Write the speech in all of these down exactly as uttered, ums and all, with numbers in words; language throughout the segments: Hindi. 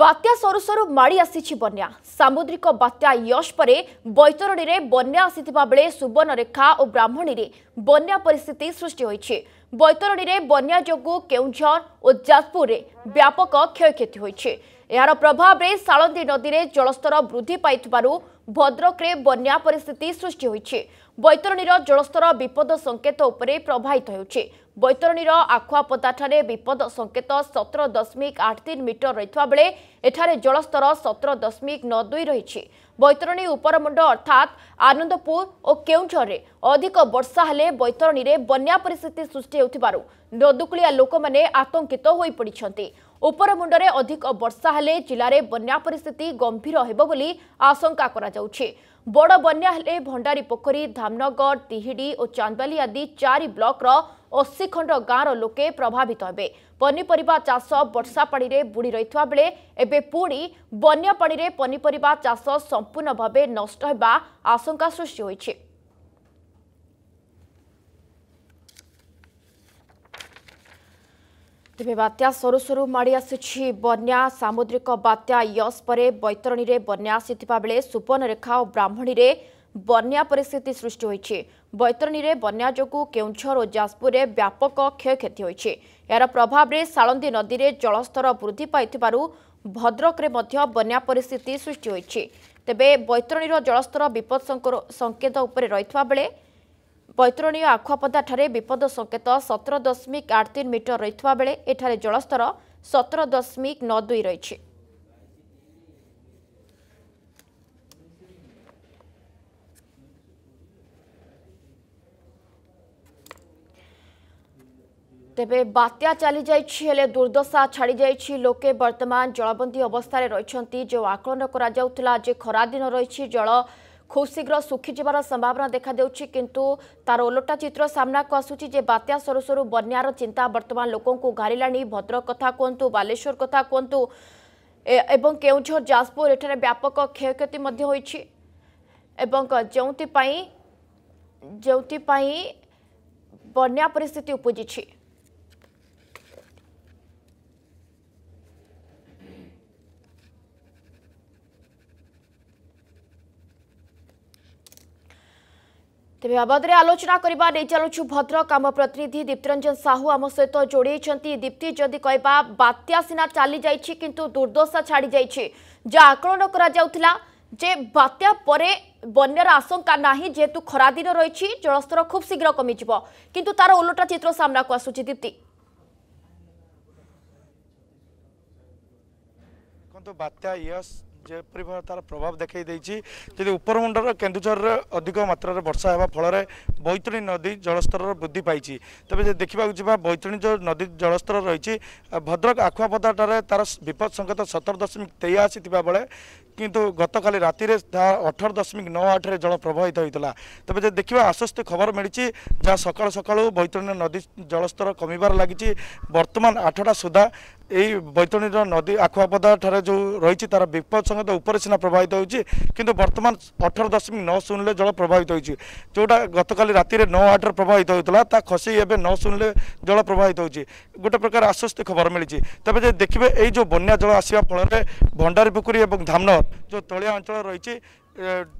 बात्या सरु सरु माड़ी आसी बन्या सामुद्रिक बात्या यश परे बैतरणी रे बन्या आसीथिबा बेले सुबर्णरेखा और ब्राह्मणी रे बन्या परिस्थिति सृष्टि होईछि। बैतरणी रे बन्या जोगु केउझर और जाजपुर रे व्यापक क्षयक्षति होईछि। यार प्रभाव रे साळंदी नदी रे जलस्तर वृद्धि पाइथिबारु भद्रक रे बन्या परिस्थिति सृष्टि होईछि। बैतरणीर जलस्तर विपद संकेत उपरे प्रभावित होउछि। बैतरणीर आखुआपदाठारे विपद संकेत सतर दशमिक आठ तीन मीटर रहिथवा बेले एठारे जलस्तर सतर दशमिक नौ दुई रहिछि। बैतरणी उपरमुंड अर्थात आनंदपुर और केउंझर रे अधिक वर्षा हेले बैतरणी रे बन्या परिस्थिति सृष्टि होउथिबारु नदुकुलिया लोकमाने आतंकित होई पडिछन्ति। उपरमुंडरे अधिक वर्षा हेले जिले में बन्या परिस्थिति गंभीर हेबो बोली आशंका करा जाउछि। बड़ बन्या हेले भंडारी पोखरी धामनगर तिहिडी और चांदबाली आदि चारि ब्लॉक रो अस्सी खंड गाँव लोके प्रभावित हेबे। पनीपरिबा चाष वर्षा पानी रे बुड़ी रहिथवा बेले एबे पुणी बन्या पानी रे पनीपरिबा चाष संपूर्ण भाबे नष्ट हेबा आशंका सृष्टि होइछि। तेज बात्या सरु सरु माड़ी आसी बन्या सामुद्रिक बात्या यश परे बैतरणी रे बन्या आसीथिबा बेले सुबर्णरेखा और ब्राह्मणी रे बन्या परिस्थिति सृष्टि होईछि। बैतरणी रे बन्या जोगु केउंझर और जाजपुर रे व्यापक क्षयक्षति होईछि। यार प्रभाव रे साळंदी नदी रे जलस्तर वृद्धि पाइथिबारु भद्रक रे मध्य बन्या परिस्थिति सृष्टि होईछि। तेबे बैतरणी रो जलस्तर विपद संकेत उपरे रहिथबा बेले बैतरणी आखुआपदा ठारे विपद संकेत सतर दशमिक आठ तीन मीटर रहिथवा बेले एठारे जलस्तर सतर दशमिक नौ दुई रहिछि। तेबे बात्या चली जाइछि हेले दुर्दशा छाड़ी जाइछि। लोके वर्तमान जलबंदी अवस्था रे रहिछन्ति। जो आकलन करा जाउथला जे खरा दिन रहिछि जल खूब शीघ्र सुखीजबार संभावना देखा देउछि, किंतु तार ओलटा चित्र सामना को आसुछि जे बात्या सरु सरु बन्यार चिंता वर्तमान लोकों को घारिलाणी। भद्रक कथा कहतु, बालेश्वर कथा कहतु एवं केउंझर जाजपुर एठारे व्यापक क्षयक्षति मध्ये होइछि एवं जोंति पई जोंति पई बन्या परिस्थिति उपजिछि। तेज बाबद आलोचना करवा नहीं चलु भद्रक आम प्रतिनिधि दीप्तरंजन साहू आम सहित जोड़ी। दीप्ति जदि कहवा बात्या सीना चली जाइछि किंतु दुर्दशा छाड़ी जाइछि। जा आकलन करा जाउथला जे बात्या परे बन्यार आशंका नाही जेतु खरा दिन रहिछि जलस्तर खूब शीघ्र कमिजिबो, किंतु तार ओलटा चित्र सामना को आसुछि। दीप्ति कोंतो बात्या यस जेपरी भाव तार प्रभाव देखई देछि। यदि उपरमुंडर केन्दुझर अधिक मात्रा वर्षा होगा फल बैतरणी नदी जलस्तर वृद्धि पाई। तेज देखा जा बैतरणी जो नदी जलस्तर रही भद्रक आखुआपदा तार विपद संकेत सतर दशमिक तेयासी बेले किंतु गत काली राति अठारह दशमिक नौ आठ जल प्रभावित होता। तेज देखा आश्वस्त खबर मिली जहाँ सका सका बैतरणी नदी जलस्तर कमिबार लगी। बर्तमान आठटा सुधा यही बैतरणी नदी आखुआपदा ठार जो रही तार विपद संकेत ऊपर सीना प्रभावित होती किंतु बर्तमान अठारह दशमिक नौ शून्य जल प्रभावित होती जोटा गत काली राति नौ आठ प्रभावित होता ता खसी एवं नौ शून्य जल प्रभावित होती गोटे प्रकार आश्वस्त खबर मिली। तेज देखिए यही जो बन्या जल आसवा फल भंडारी पोखरी और धामनगर जो तलिया अंचल रही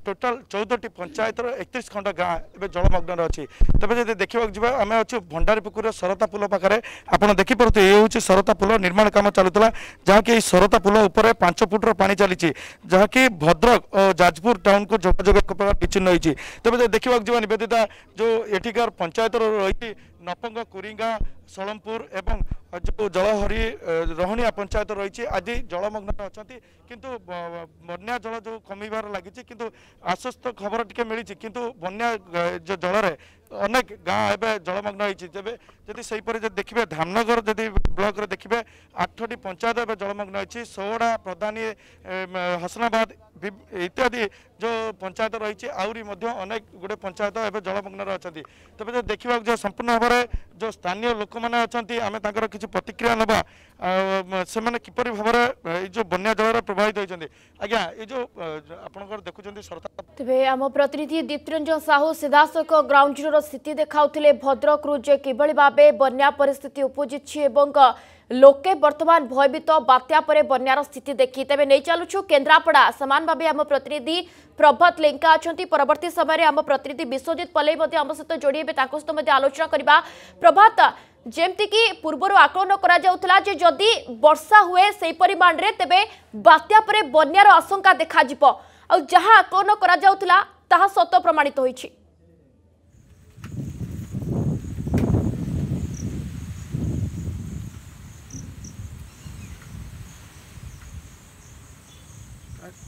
टोटाल चौदह पंचायत एकतीस खंड गाँ ए जलमग्न अच्छी। तेज जब देखा जाए आम अच्छे भंडारी पोखरी सरता पुल पाखे आपड़ देखिपे ये हूँ सरता पुल निर्माण काम चलूला जहाँकि सरता पुल उपर पांच फुट्र पा चली जहाँकि भद्रक और जाजपुर टाउन को जोजोग विच्छिन्न होती। तेज देखा जाए निवेदिता जो एठिकार पंचायत रही नपंग कुरीगा सोलमपुर एवं जो जलहरी रोहणिया पंचायत रही आज जलमग्न अच्छा किंतु बन्या जल जो कमिबार लगी किंतु आश्वस्त खबर टिके मिली किंतु बन्या जो जल अनेक गाँव एवं जलमग्न होती। तेज जदि सेपर देखिए धामनगर जदि ब्लॉक रे देखिए आठटी पंचायत एवं जलमग्न अच्छी सोहड़ा प्रधानी हसनाबाद इत्यादि जो पंचायत रही आहरी अनेक गुड़े पंचायत एवं जलमग्न अच्छा। तेज देखा जो संपूर्ण भाव में जो स्थानीय लोक मैंने अच्छा आम तर कि प्रतिक्रिया ना से किपर भाव में जो बन्या जल प्रभावित होती आज्ञा ये जो आप देखुं सरकार। तेज आम प्रतिनिधि दीप्तरंजन साहू सीधासख ग्राउंड जीरो स्थिति देखाउथिले भद्रक जे किभली भाबे बन्या परिस्थिति उपजिछि एवं लोके बर्तमान भयभीत बात्या परे बन्यार स्थिति देखि तेबे नै चालुछु केन्द्रापड़ा समान भाबे आम प्रतिनिधि प्रभात लेंका अछंती परवर्ती समय रे आम प्रतिनिधि विश्वजित पलै मध्ये आम सहित जोडीबे ताको सहित मध्ये आलोचना करबा। प्रभात, जेमती कि पूर्वर आकलन करा जाउतला जे जदि वर्षा हुए सेहि परिमाण रे तेबे बात्या परे बन्यार आशंका देखा जिवो आ जहा आकलन करा जाउतला ताहा सत प्रमाणित होईछि।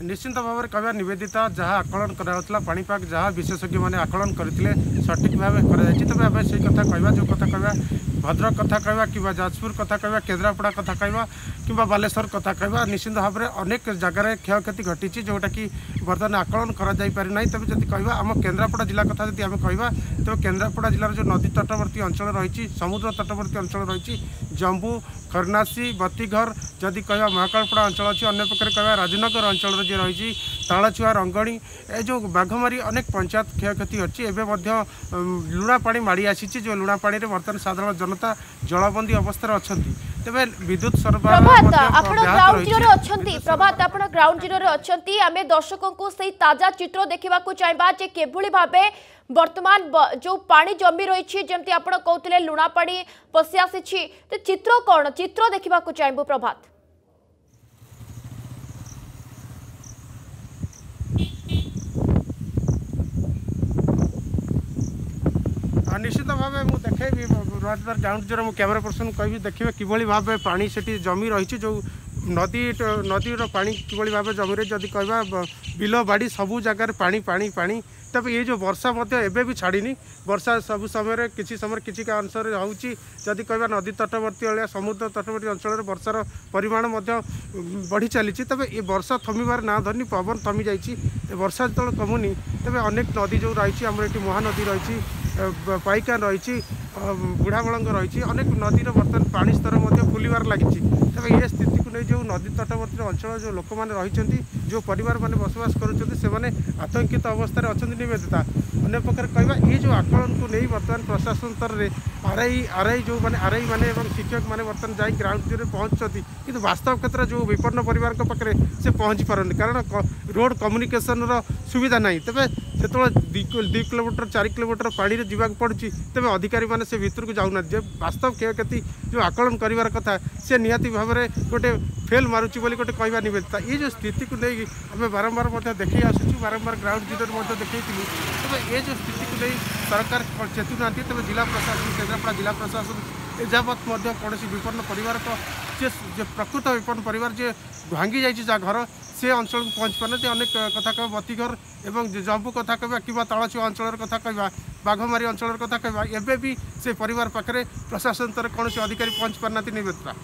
निश्चिंत भाव कह नवेदिता जहाँ आकलन करणिपाग जहाँ विशेषज्ञ मैंने आकलन करते सठिक भाव करें से कथा कह जो कथा कह भद्रक कथा कह कि जाजपुर कथा कह केन्द्रापड़ा कथा कह कि बालेश्वर कथा कह निश्चिंत भाव में अनेक जगार क्षय क्षति घटी जोटा कि बर्तमान आकलन करना तेज जब कह आम केन्द्रापड़ा जिला कथा जी आम कह तेज केन्द्रापड़ा जिलार जो नदी तटवर्ती अंचल रही समुद्र तटवर्ती अंचल रही जम्बू खरनासी बतीघर जदि कह महाकालपड़ा अंचल अच्छी अगर प्रकार कह राजनगर अंचल जी रही तालचुआ रंगणी ए जो बाघमारी अनेक पंचायत क्षय क्षति अच्छी एवं लुणापा माड़ी आसी जो लुणापा बर्तमान साधारण जनता जलबंदी अवस्था अच्छा तेज विद्युत प्रभात आप ग्राउंड जीरो अच्छी आम दर्शकों को सही ताजा चित्र देखा चाहवा किभली भाव वर्तमान जो पानी जमी रही जमी आप कहते लुणापा पशि आसी चित्र कौन चित्र देखा चाहबू। प्रभात, निश्चित भाव में देखेबी राजदार ग्राउंड जीरो कैमरा पर्सन कह देखिए किभली भाव में पानी से जमी रही जो नदी नदी पानी किभली भाव जमी रही जदि कह बिल बाड़ी सबू जगार पानी पानी पानी तब ये जो वर्षा एवं भी छाड़नी वर्षा सब समय किसी समय किसी का अंश होदि कह नदी तटवर्ती समुद्र तटवर्ती अंचल वर्षार परिमाण बढ़ी चली तेब ये वर्षा थमिबार ना धरनी पवन थमी जाइए वर्षा जो कमुनी तेज अनेक नदी जो रही आम ये महानदी रही पाइकान रही बुढ़ाबलंग रही अनेक नदी बर्तमान पानी स्तर फुलबार लगी तेज ये स्थिति को नहीं जो नदी तटवर्ती अंचल जो लोक मैंने रही जो परिवार मैंने बसवास कर आतंकित अवस्था अच्छा निवेदिता अनेक प्रकार कह ये जो आकलन को नहीं बर्तमान प्रशासन स्तर में आर आई आर आई जो मैंने आर आई मैंने शिक्षक मैंने बर्तमान जा ग्राउंड जीरो पहुँचती कि वास्तव क्षेत्र जो विपन्न परिवार पाखे से पहुँची पारन कारण रोड कम्युनिकेशन सुविधा ना तेज जो दु किलोमीटर चार किलोमीटर पानी में जावाक पड़ी तेज अधिकारी मैंने से भितर को जाऊना जे वास्तव क्षय क्षति जो आकलन करार कथा से निहाती भाव में गोटे फेल मारूची बोली गोटे कह नवेदिता ये जो स्थिति को लेकिन आम बारंबार देखी आसू बारंबार ग्राउंड जीरो देखी तेज ये जो स्थिति को नहीं सरकार चेतु ना तेज जिला प्रशासन केन्द्रापड़ा जिला प्रशासन एजावत कौन विपन्न परिवार जे प्रकृत विपन्न परिवार जे भांगी जा घर से अंचल को पहुँच पारना अनेक कथा कह बतीघर एवं जम्बू कथा कह कि तालचुआ अंचल कथा कह बाघमारी अंचल कथा कह एबे भी से परिवार पाखे प्रशासन तर कौन अधिकारी पहुँच पारना निवेदिता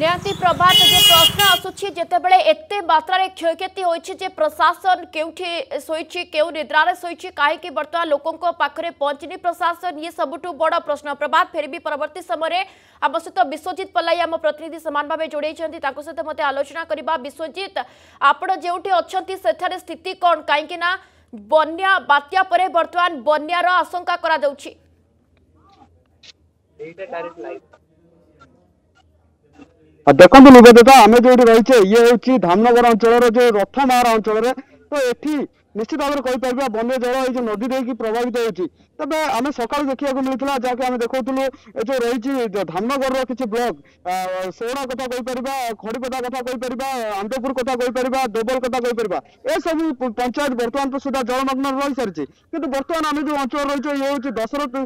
निहाती। प्रभात, जे प्रश्न आसुछि जेतेबेले एते मात्रा रे क्षयक्षति होइछि जे प्रशासन केउठे सोइछि केउ निद्रा रे सोइछि काहे कि बर्तमान लोकन को पाखरे पहुँचनी प्रशासन ये सबुठु बड़ प्रश्न। प्रभात, फेर भी परवर्ती समय रे अवश्यत विश्वजित पल्लाई आम प्रतिनिधि समान भाव जोड़े ताको सहित मते आलोचना करबा। विश्वजित, आपण जेउठे अछंती सेठारे स्थिति कोन काहे कि ना बन्या बात्या परे बर्तमान बन्यार आशंका करा जाउछि। देखो निवेदिता आम जो रही ये हूँ धामनगर अंचल जो रथ मार अंचल तो ये निश्चित भाव में कहीपर बन्य जल ये नदी देखिए प्रभावित होती तेज आम सका देखा मिलता जहाँकि आम देखुलू जो रही धामनगर किसी ब्लॉक सोड़ा कथा कहीपर खड़ीपदा कथा कहीपर आंदपुर कथा कहीपर दोबल कथा कहीपर ए सब पंचायत बर्तमान तो सुधा जलमग्न रही सारी कि बर्तमान आम जो अंचल रही ये हूँ दशरथ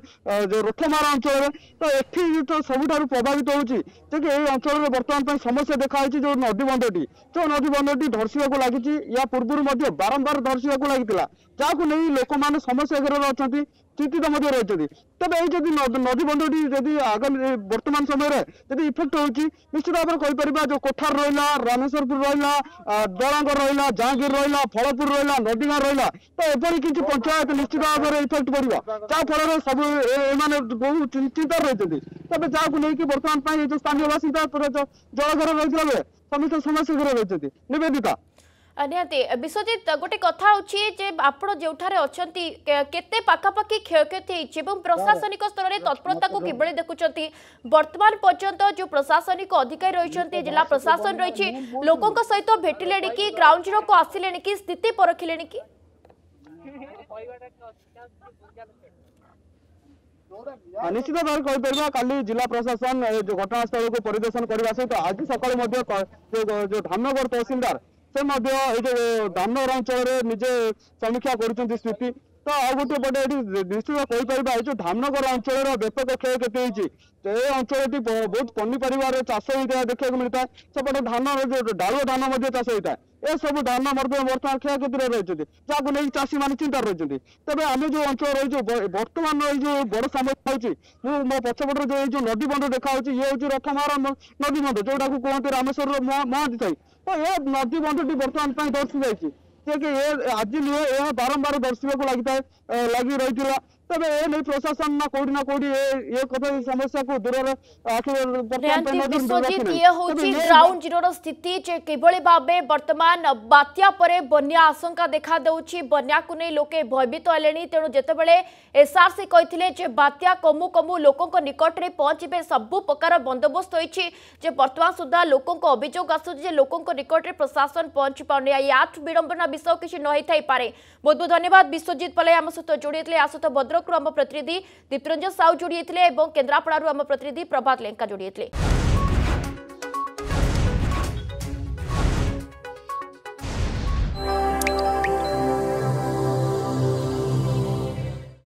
जो रथमार अंचल तो ये तो सबुठ प्रभावित होगी ये अंचल बर्तमान समस्या देखाई जो नदी बंधटी जो नदी बंधटी धर्सा को लगी या पूर्व बारंबार धर्सा लगी जहां नहीं लोक मैंने समस्या घेर अच्छा चिंतित रही तेज ये नदी बंधटी आगामी बर्तमान समय इफेक्ट होती निश्चित भाव में कहीपर जो कोठार रहा रामेश्वरपुर रहा दलांग रहा जहांगीर रहा फलपुर रहा नडीगां रहा तो एपरी किसी पंचायत निश्चित भाव में इफेक्ट पड़ा जहाँ फल सब बहुत चिंतित रही तेज जहाँ नहीं बर्तमान स्थानीय बासिंदा जलघर रही समस्त समस्या घेर रही निवेदिता। निहाती विश्वजित गोटे कथा होछि जे आपण जेउठारे अछंती केते पाखापाखी क्षयक्षति होइछि एवं प्रशासनिक स्तर रे तत्परता को किबळे देखुछंती वर्तमान पर्यंत जो प्रशासनिक अधिकारी रहिछंती जिला प्रशासन रहिछि लोकन को सहित भेटिलेडी की ग्राउंड जीरो को आसिलेनी की स्थिति परखिलेनी की निश्चित भाव कही पार काली जिला प्रशासन जो घटनास्थल को परिदर्शन करने सहित आज सकाल जो धामनगर तहसीलदार से धामनगर अंचल निजे समीक्षा करिति तो आ गोटे पटे निश्चित कहीपर जो धामनगर अंचल व्यापक क्षयक्षति होती ये अंचल बहुत पनीपरिवार चाष होता देखा मिलता है सेपटे धान जो डालुआ धान चाष होता है यह सब धान बर्तमान क्षयक्षति रही जहाँ नहीं चाषी मैंने चिंता रही तेज आम जो अंचल रही बर्तमान ये बड़ समस्या हो मो पछपटे जो ये नदी बंध देखा ये हूँ रखमार नदी बंध जोटा को कहते रामेश्वर महानदी थाई तो ये नदी बंधटी बर्तमान दर्शी जाए आज नुहे यह बारंबार दर्शा को लगी है लगी रही है तबे ये नहीं प्रशासन ना कोड़ी ना कोड़ी ये ये कतई समस्या को दूर आखिर विश्वजीत ये होची ग्राउंड जीरो रो स्थिति जे केबळे भाबे वर्तमान बात्या परे बन्या आशंका देखा दउची बन्या को नै लोके भयभीत हलेनी तेनो जते बेले एसआरसी कहिथिले जे बात्या कमु कमु लोकन को निकट रे पहुंचबे सब प्रकार बंदोबस्त होईची जे वर्तमान सुधा लोकन को अभियोग आसु जे लोकन को निकट रे प्रशासन पहुंच पाउनी यात विडंबना विषय किछि नहि थाई पारे बहुत बहुत धन्यवाद विश्वजीत पले हम सतो जोड़ीतले आसतो भद्रक प्रतिनिधि दीपरंजन साहू जोड़े केन्द्रापड़ा प्रतिनिधि प्रभात लेंका जोड़े।